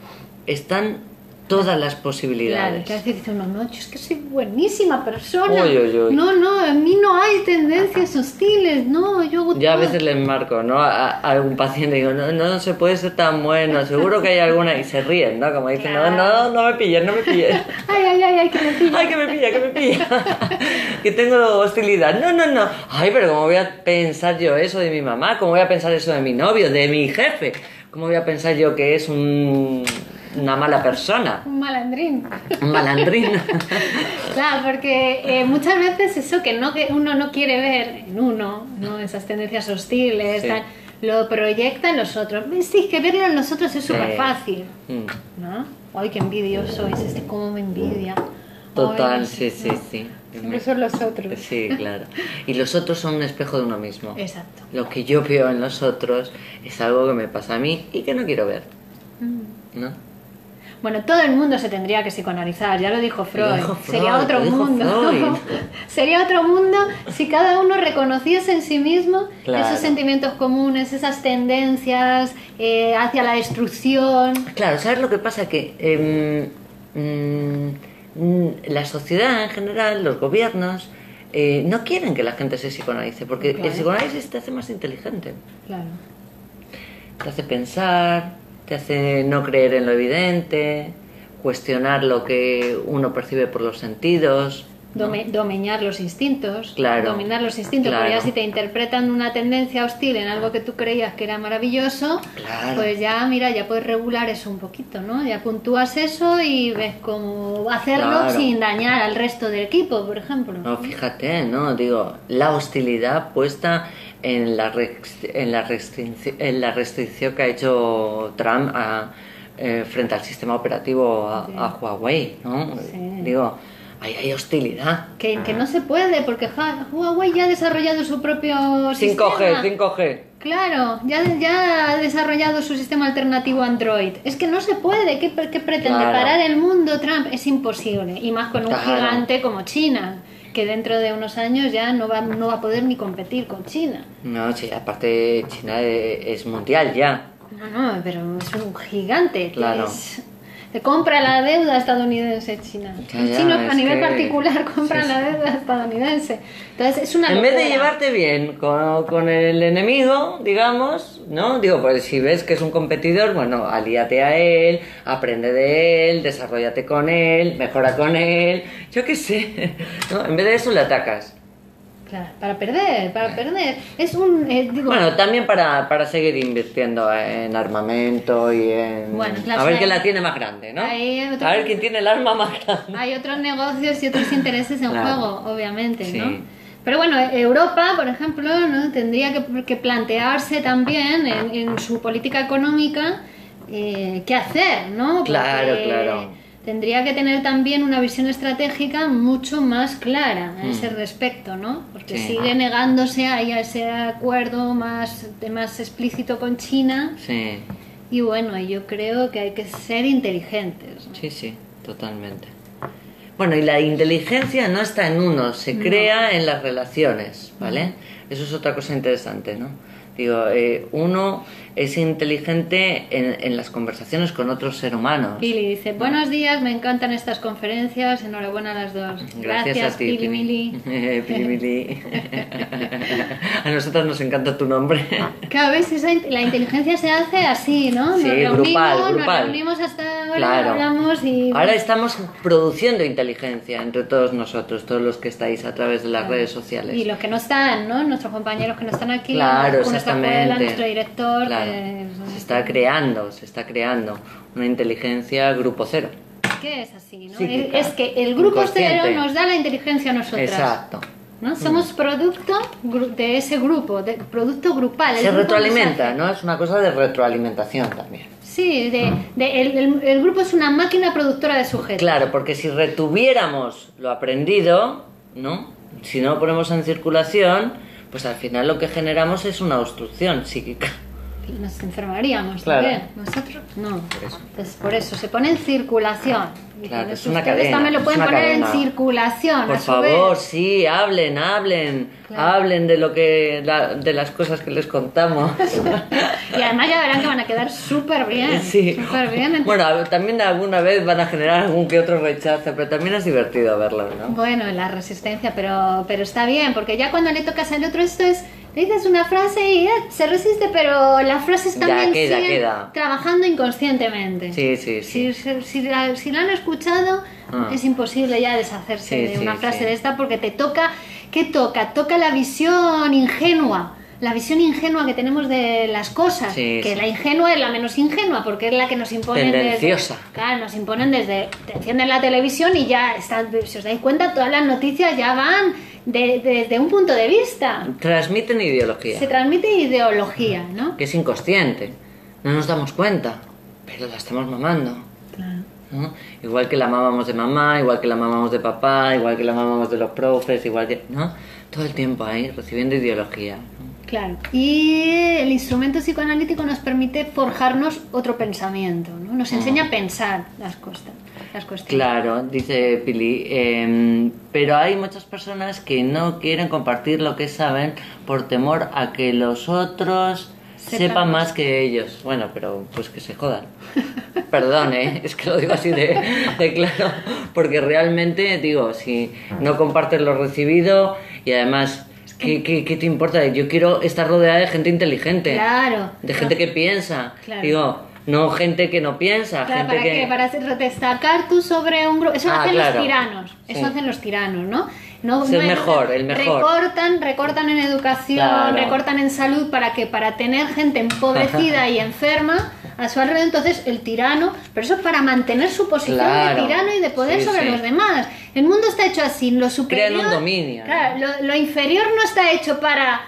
están todas las posibilidades. Claro, dice uno, no, yo es que soy buenísima persona. Uy, uy, uy. No, no, en mí no hay tendencias hostiles, no, yo... Ya a veces le enmarco, ¿no? A algún paciente digo, no, no se puede ser tan bueno, seguro que hay alguna, y se ríen, ¿no? Como dicen, claro. no me pillen, no me pillen. Ay, ay, ay, que me pillen. Ay, que me pilla, que me pilla. Que tengo hostilidad. No, no, no. Ay, pero ¿cómo voy a pensar yo eso de mi mamá? ¿Cómo voy a pensar eso de mi novio, de mi jefe? ¿Cómo voy a pensar yo que es una mala persona? Un malandrín. Un malandrín. Claro, porque muchas veces eso que uno no quiere ver en uno, ¿no? Esas tendencias hostiles, sí. Tal, lo proyecta en los otros. Sí, que verlo en los otros es súper fácil, ¿no? Ay, qué envidioso es este, cómo me envidia. Total, ay, sí, sí, sí. Siempre son los otros. Sí, claro. Y los otros son un espejo de uno mismo. Exacto. Lo que yo veo en los otros es algo que me pasa a mí y que no quiero ver, ¿no? Bueno, todo el mundo se tendría que psicoanalizar, ya lo dijo Freud. Sería otro mundo. Sería otro mundo si cada uno reconociese en sí mismo, claro, esos sentimientos comunes, esas tendencias hacia la destrucción. Claro, ¿sabes lo que pasa? Que la sociedad en general, los gobiernos, no quieren que la gente se psicoanalice, porque claro, el psicoanálisis te hace más inteligente. Claro. Te hace pensar, te hace no creer en lo evidente, cuestionar lo que uno percibe por los sentidos, ¿no? Dominar los instintos, claro, dominar los instintos, claro, porque ya si te interpretan una tendencia hostil en algo que tú creías que era maravilloso, claro, pues ya, mira, ya puedes regular eso un poquito, ¿no? Ya puntúas eso y ves cómo hacerlo, claro, sin dañar al resto del equipo, por ejemplo. No, fíjate, ¿no? Digo, la hostilidad puesta en la restricción que ha hecho Trump frente al sistema operativo a Huawei, ¿no? Sí. Digo, ahí hay hostilidad. Que no se puede, porque Huawei ya ha desarrollado su propio 5G, sistema. 5G. Claro, ya ha desarrollado su sistema alternativo Android. Es que no se puede. ¿Qué pretende? Claro. Parar el mundo, Trump. Es imposible. Y más con un, claro, gigante como China, que dentro de unos años ya no va a poder ni competir con China. No, sí, aparte China es mundial ya. No, pero es un gigante. Claro. Se compra la deuda estadounidense China. Los chinos a nivel particular compran, sí, sí, la deuda estadounidense. Entonces es una locura. En vez de llevarte bien con el enemigo, digamos, ¿no? Digo, pues si ves que es un competidor, bueno, alíate a él, aprende de él, desarrollate con él, mejora con él, yo qué sé, ¿no? En vez de eso le atacas. Claro, para perder. Es un, digo, bueno, también para seguir invirtiendo en armamento y en... Bueno, claro, a ver quién la tiene más grande, ¿no? A ver quién tiene el arma más grande. Hay otros negocios y otros intereses en, claro, juego, obviamente, sí, ¿no? Pero bueno, Europa, por ejemplo, ¿no? Tendría que plantearse también en su política económica qué hacer, ¿no? Porque, claro, tendría que tener también una visión estratégica mucho más clara a ese respecto, ¿no? Porque sí, sigue negándose ahí a ese acuerdo más explícito con China. Sí. Y bueno, yo creo que hay que ser inteligentes, ¿no? Sí, sí, totalmente. Bueno, y la inteligencia no está en uno, se crea en las relaciones, ¿vale? Eso es otra cosa interesante, ¿no? Digo, uno es inteligente en las conversaciones con otros seres humanos. Pili dice, buenos días, me encantan estas conferencias, enhorabuena a las dos. Gracias a ti, Pili. Pili. A nosotras nos encanta tu nombre. Claro, ¿ves? La inteligencia se hace así, ¿no? Sí, grupal. Nos reunimos hasta ahora, claro, hablamos y... Ahora estamos produciendo inteligencia entre todos nosotros, todos los que estáis a través de las, claro, redes sociales. Y los que no están, ¿no? Nuestros compañeros que no están aquí. Claro, exactamente. Nuestro director... Claro. Se está creando una inteligencia Grupo Cero. Que es así, ¿no? Psíquica, es que el Grupo Cero nos da la inteligencia a nosotras. Exacto. ¿No? Somos producto de ese grupo, producto grupal. Se retroalimenta, ¿no? Es una cosa de retroalimentación también. Sí, el grupo es una máquina productora de sujetos. Claro, porque si retuviéramos lo aprendido, ¿no? Si no lo ponemos en circulación, pues al final lo que generamos es una obstrucción psíquica. nos enfermaríamos, claro, también. ¿Nosotros? No, por eso se pone en circulación. Claro, es una cadena. También lo pueden poner cadena. En circulación. Por favor, vez. Sí, hablen, claro. Hablen de lo que de las cosas que les contamos. Y además ya verán que van a quedar súper bien. Sí. Súper bien. Bueno, también alguna vez van a generar algún que otro rechazo, pero también es divertido verlo, ¿no? Bueno, la resistencia, pero está bien, porque ya cuando le tocas al otro esto es... Le dices una frase y se resiste, pero las frases también siguen trabajando inconscientemente. Sí. Si la han escuchado, es imposible ya deshacerse de una frase de esta, porque te toca, ¿qué toca? Toca la visión ingenua. La visión ingenua que tenemos de las cosas, la ingenua es la menos ingenua, porque es la que nos imponen desde... Claro, nos imponen desde... Te encienden la televisión y ya están, si os dais cuenta, todas las noticias ya van desde un punto de vista. Transmiten ideología. Se transmite ideología, ¿no? Que es inconsciente, no nos damos cuenta, pero la estamos mamando. Claro. ¿No? Igual que la mamamos de mamá, igual que la mamamos de papá, igual que la mamamos de los profes, igual que... ¿no? Todo el tiempo ahí, recibiendo ideología. Claro, y el instrumento psicoanalítico nos permite forjarnos otro pensamiento, ¿no? Nos enseña a pensar las cuestiones. Claro, dice Pili, pero hay muchas personas que no quieren compartir lo que saben por temor a que los otros sepan más que ellos. Bueno, pero pues que se jodan. Perdón, es que lo digo así de claro, porque realmente, digo, si no compartes lo recibido y además... ¿Qué te importa? Yo quiero estar rodeada de gente inteligente, claro, de gente que piensa, claro. Digo, no gente que no piensa, claro, gente para destacar tú sobre un grupo, eso hacen los tiranos, hacen los tiranos, ¿no? El mejor. Recortan en educación, claro. Recortan en salud para tener gente empobrecida y enferma a su alrededor, entonces el tirano, pero eso es para mantener su posición de tirano y de poder sobre los demás. El mundo está hecho así, lo superior... Crean un dominio. Claro, lo inferior no está hecho para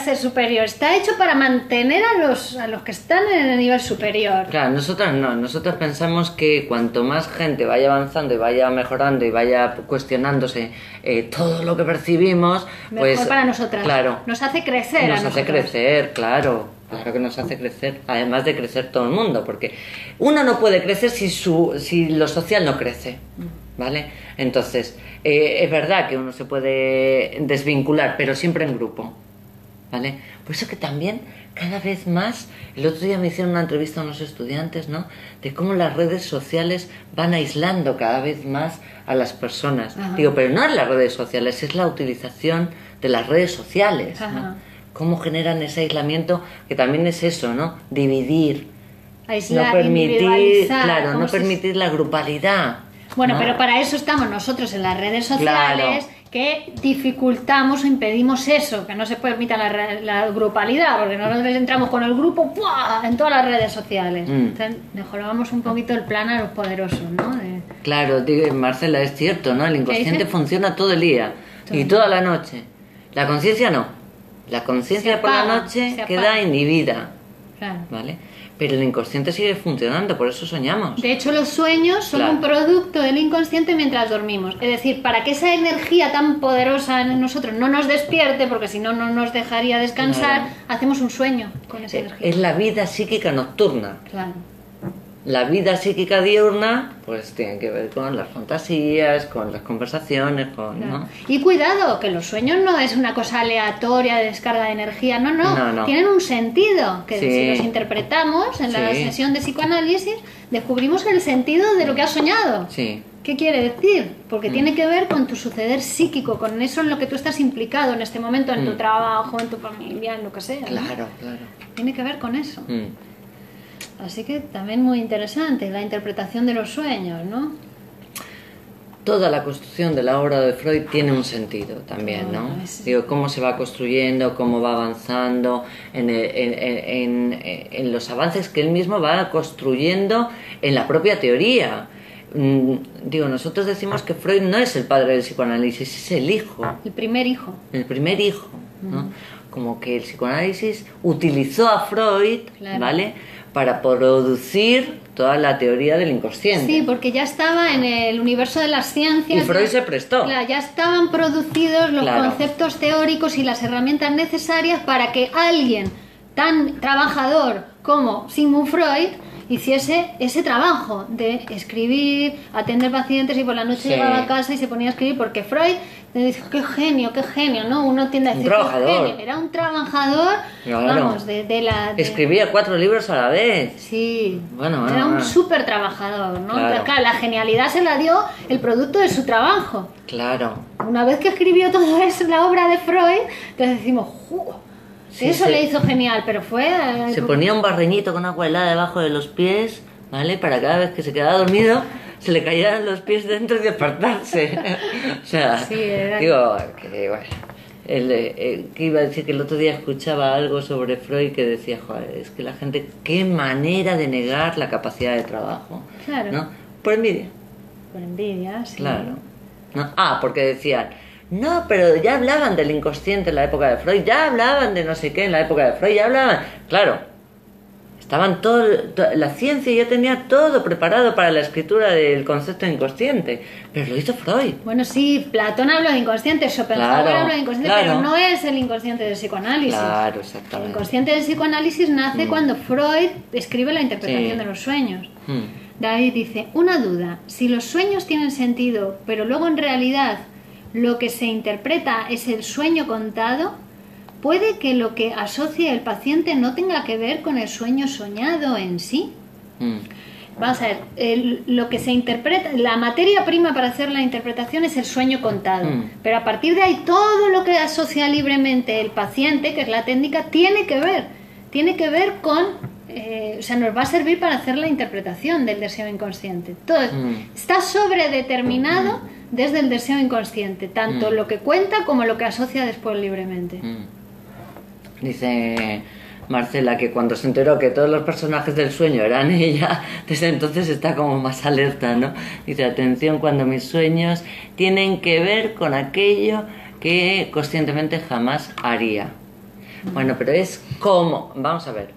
ser superior, está hecho para mantener a los que están en el nivel superior. Claro, nosotros no, nosotros pensamos que cuanto más gente vaya avanzando y vaya mejorando y vaya cuestionándose todo lo que percibimos... Mejor pues, para nosotras, claro, nos hace crecer. Nos hace crecer, claro. Claro que nos hace crecer, además de crecer todo el mundo, porque uno no puede crecer si lo social no crece, ¿vale? Entonces, es verdad que uno se puede desvincular, pero siempre en grupo, ¿vale? Por eso que también, cada vez más, el otro día me hicieron una entrevista a unos estudiantes, ¿no? De cómo las redes sociales van aislando cada vez más a las personas. Ajá. Digo, pero no es las redes sociales, es la utilización de las redes sociales, ¿no? Ajá. Cómo generan ese aislamiento, que también es eso, ¿no? Dividir, aislar, no permitir, claro, no permitir la grupalidad. Bueno, ¿no? Pero para eso estamos nosotros en las redes sociales, claro, que dificultamos o impedimos eso, que no se permita la grupalidad, porque nosotros entramos con el grupo ¡buah! En todas las redes sociales. Entonces, mejoramos un poquito el plan a los poderosos, ¿no? Claro, Marcela, es cierto, ¿no? El inconsciente funciona todo el día y toda la noche. La conciencia no. La conciencia por la noche queda inhibida, claro, ¿vale? Pero el inconsciente sigue funcionando, por eso soñamos. De hecho, los sueños son un producto del inconsciente mientras dormimos. Es decir, para que esa energía tan poderosa en nosotros no nos despierte, porque si no, no nos dejaría descansar, hacemos un sueño con esa energía. Es la vida psíquica nocturna. Claro. La vida psíquica diurna, pues tiene que ver con las fantasías, con las conversaciones, con... Claro. ¿no? Y cuidado, que los sueños no es una cosa aleatoria de descarga de energía, no. Tienen un sentido, que si los interpretamos en la sesión de psicoanálisis, descubrimos el sentido de lo que has soñado. Sí. ¿Qué quiere decir? Porque tiene que ver con tu suceder psíquico, con eso en lo que tú estás implicado en este momento, en tu trabajo, en tu familia, en lo que sea. Claro, ¿no? Claro. Tiene que ver con eso. Así que también muy interesante la interpretación de los sueños, ¿no? Toda la construcción de la obra de Freud tiene un sentido también, ¿no? Digo, cómo se va construyendo, cómo va avanzando, en los avances que él mismo va construyendo en la propia teoría. Digo, nosotros decimos que Freud no es el padre del psicoanálisis, es el hijo. El primer hijo. El primer hijo, ¿no? Como que el psicoanálisis utilizó a Freud, ¿vale?, para producir toda la teoría del inconsciente. Sí, porque ya estaba en el universo de las ciencias. Y Freud se prestó. Claro, ya estaban producidos los conceptos teóricos y las herramientas necesarias para que alguien tan trabajador como Sigmund Freud hiciese ese trabajo de escribir, atender pacientes y por la noche llegaba a casa y se ponía a escribir, porque Freud dice, qué genio, ¿no? Uno tiende a decir que era un trabajador, no, vamos, de escribía 4 libros a la vez. Sí, bueno, era un súper trabajador, ¿no? Claro. Pero, claro, la genialidad se la dio el producto de su trabajo. Claro. Una vez que escribió toda la obra de Freud, entonces decimos, ¡jugo! Sí, eso le hizo genial, pero fue... Se ponía un barreñito con agua helada debajo de los pies, ¿vale? Para cada vez que se quedaba dormido, se le caían los pies dentro y despertarse. O sea, digo, que bueno, que iba a decir que el otro día escuchaba algo sobre Freud que decía, joder, es que la gente, qué manera de negar la capacidad de trabajo. Claro. ¿No? Por envidia. Por envidia, sí. Claro. ¿No? Ah, porque decían... No, pero ya hablaban del inconsciente en la época de Freud, ya hablaban de no sé qué en la época de Freud, ya hablaban... Claro, estaban todo... La ciencia ya tenía todo preparado para la escritura del concepto de inconsciente, pero lo hizo Freud. Bueno, sí, Platón habló de inconsciente, Schopenhauer habló de inconsciente, pero no es el inconsciente del psicoanálisis. Claro, exactamente. El inconsciente del psicoanálisis nace cuando Freud escribe la interpretación de los sueños. De ahí dice, una duda, si los sueños tienen sentido, pero luego en realidad... lo que se interpreta es el sueño contado, puede que lo que asocie el paciente no tenga que ver con el sueño soñado en sí. Vamos a ver, lo que se interpreta, la materia prima para hacer la interpretación es el sueño contado, pero a partir de ahí todo lo que asocia libremente el paciente, que es la técnica, tiene que ver con... o sea, nos va a servir para hacer la interpretación del deseo inconsciente. Todo está sobredeterminado desde el deseo inconsciente, tanto lo que cuenta como lo que asocia después libremente. Dice Marcela que cuando se enteró que todos los personajes del sueño eran ella, desde entonces está como más alerta, ¿no? Dice, atención cuando mis sueños tienen que ver con aquello que conscientemente jamás haría. Bueno, pero es como, vamos a ver,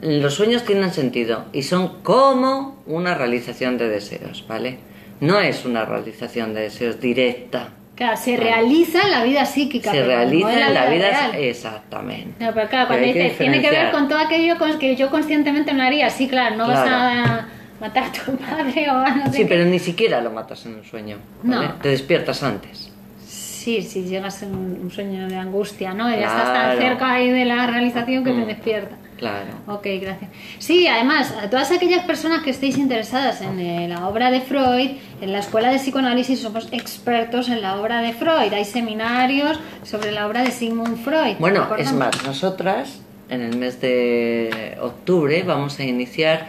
los sueños tienen sentido y son como una realización de deseos, ¿vale? No es una realización de deseos directa. Claro, se realiza en la vida psíquica. Se realiza en la vida real. Exactamente. No, pero claro, cuando dices, tiene que ver con todo aquello que yo conscientemente no haría. Sí, claro, no vas a matar a tu padre o no sé qué. Pero ni siquiera lo matas en un sueño, ¿vale? No. Te despiertas antes. Sí, si llegas en un sueño de angustia, ¿no? Ya estás tan cerca ahí de la realización que te despiertas. Claro. Ok, gracias. Sí, además, a todas aquellas personas que estéis interesadas en la obra de Freud, en la Escuela de Psicoanálisis somos expertos en la obra de Freud. Hay seminarios sobre la obra de Sigmund Freud. Bueno, es más, nosotras en el mes de octubre vamos a iniciar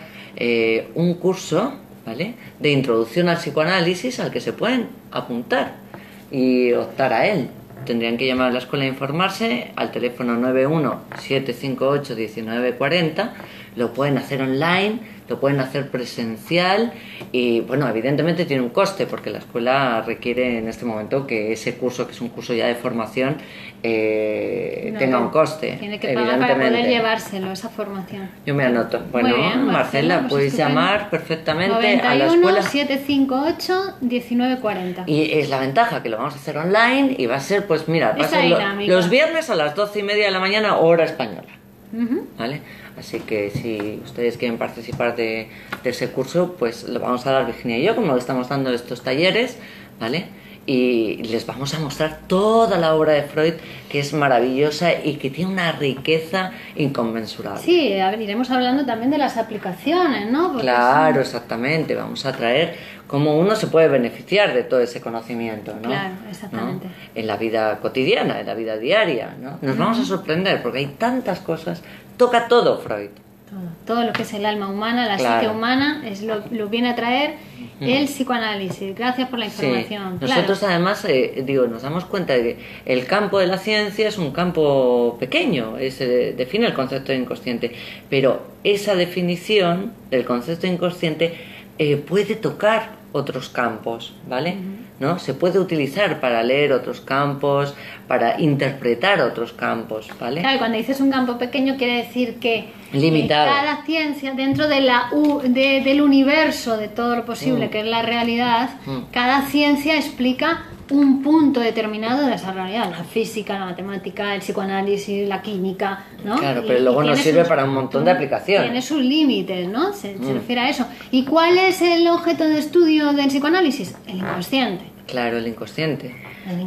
un curso, ¿vale?, de introducción al psicoanálisis al que se pueden apuntar y optar a él. Tendrían que llamar a la escuela a informarse al teléfono 917581940. Lo pueden hacer online, lo pueden hacer presencial y, bueno, evidentemente tiene un coste porque la escuela requiere en este momento que ese curso, que es un curso ya de formación, tenga un coste. Tiene que pagar para poder llevárselo, esa formación. Yo me anoto. Bueno, bien, Marcela, puedes llamar perfectamente 91 a la escuela. 758-1940. Y es la ventaja que lo vamos a hacer online y va a ser, pues mira, va a ser los viernes a las 12:30 de la mañana, hora española. ¿Vale? Así que si ustedes quieren participar de ese curso, pues lo vamos a dar Virginia y yo, como lo estamos dando estos talleres, ¿vale? Y les vamos a mostrar toda la obra de Freud, que es maravillosa y que tiene una riqueza inconmensurable. Sí, a ver, iremos hablando también de las aplicaciones, ¿no? Porque claro, exactamente, vamos a traer cómo uno se puede beneficiar de todo ese conocimiento, ¿no? Claro, exactamente. ¿No? En la vida cotidiana, en la vida diaria, ¿no? Nos vamos a sorprender porque hay tantas cosas, toca todo Freud. Todo lo que es el alma humana, la psique humana, es lo viene a traer el psicoanálisis. Gracias por la información. Nosotros además nos damos cuenta de que el campo de la ciencia es un campo pequeño, se define el concepto de inconsciente, pero esa definición del concepto inconsciente puede tocar otros campos, ¿vale? ¿No? Se puede utilizar para leer otros campos, para interpretar otros campos, ¿vale? Claro, cuando dices un campo pequeño quiere decir que limitado. Cada ciencia, dentro de del universo, de todo lo posible que es la realidad, cada ciencia explica un punto determinado de esa realidad, la física, la matemática, el psicoanálisis, la química, ¿no? Claro, pero luego nos sirve para un montón de aplicaciones. Tiene sus límites, ¿no? Se refiere a eso. ¿Y cuál es el objeto de estudio del psicoanálisis? El inconsciente. Claro, el inconsciente.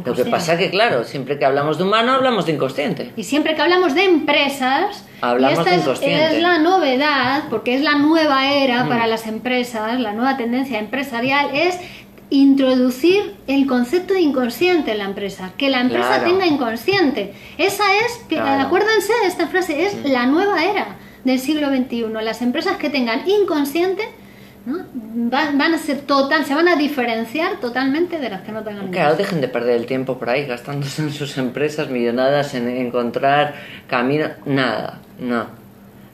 Lo que pasa que, claro, siempre que hablamos de humano, hablamos de inconsciente. Y siempre que hablamos de empresas, hablamos de inconsciente. Es la novedad, porque es la nueva era para las empresas, la nueva tendencia empresarial es introducir el concepto de inconsciente en la empresa, que la empresa tenga inconsciente. Esa es, acuérdense de esta frase, es la nueva era del siglo XXI. Las empresas que tengan inconsciente, ¿no?, van a ser se van a diferenciar totalmente de las que no tengan. Claro, dejen de perder el tiempo por ahí gastándose en sus empresas millonadas en encontrar camino, no,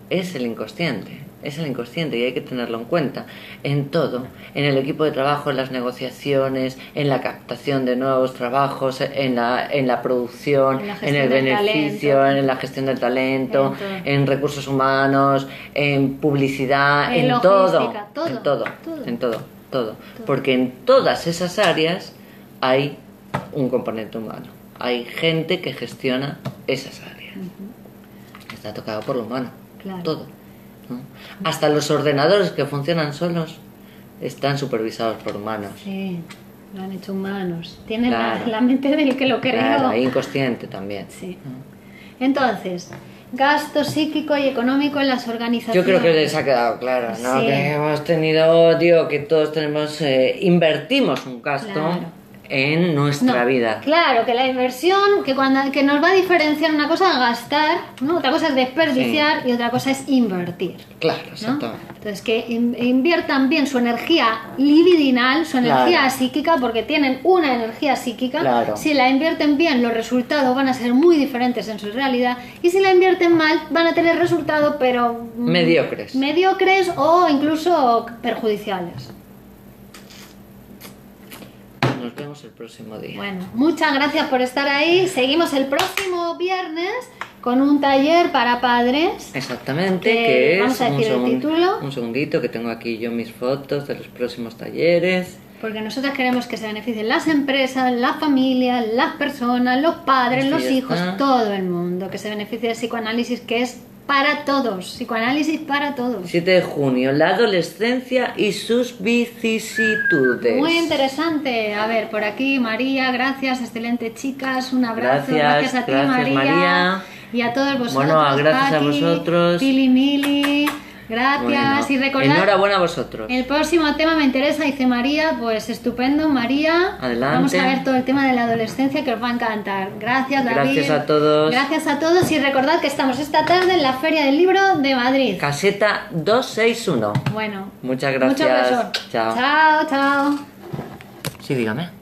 es el inconsciente. Es el inconsciente y hay que tenerlo en cuenta en todo, en el equipo de trabajo, en las negociaciones, en la captación de nuevos trabajos, en la producción, en el beneficio, talento, en la gestión del talento, en recursos humanos, en publicidad, en todo, en todo, porque en todas esas áreas hay un componente humano, hay gente que gestiona esas áreas, está tocado por lo humano, todo. ¿No? Hasta los ordenadores que funcionan solos están supervisados por humanos. Sí, lo han hecho humanos. Tienen la mente del que lo creó. Claro, inconsciente también. Sí. Entonces, gasto psíquico y económico en las organizaciones. Yo creo que les ha quedado claro, ¿no? Que hemos tenido odio, que todos tenemos, invertimos un gasto. Claro. En nuestra vida. Claro, que la inversión, que nos va a diferenciar, una cosa es gastar, ¿no?, otra cosa es desperdiciar y otra cosa es invertir. Claro, exactamente. ¿No? Entonces, que inviertan bien su energía libidinal, su energía psíquica, porque tienen una energía psíquica. Claro. Si la invierten bien, los resultados van a ser muy diferentes en su realidad, y si la invierten mal, van a tener resultados, pero mediocres. Mediocres o incluso perjudiciales. Nos vemos el próximo día. Bueno, muchas gracias por estar ahí. Seguimos el próximo viernes con un taller para padres. Exactamente, que es... Vamos a decir el título. Un segundito, que tengo aquí yo mis fotos de los próximos talleres. Porque nosotros queremos que se beneficien las empresas, las familias, las personas, los padres, los hijos, todo el mundo. Que se beneficie del psicoanálisis, que es para todos. Psicoanálisis para todos. 7 de junio, la adolescencia y sus vicisitudes. Muy interesante. A ver, por aquí, María, gracias, excelente chicas, un abrazo. Gracias, gracias a ti, María. Y a todos vosotros. Bueno, gracias a vosotros. Pili Mili, gracias. Bueno, y recordad, enhorabuena a vosotros. El próximo tema me interesa, dice María, pues estupendo, María. Adelante. Vamos a ver todo el tema de la adolescencia, que os va a encantar. Gracias, David. Gracias a todos. Gracias a todos, y recordad que estamos esta tarde en la Feria del Libro de Madrid. Caseta 261. Bueno. Muchas gracias. Mucho beso. Chao. Chao, chao. Sí, dígame.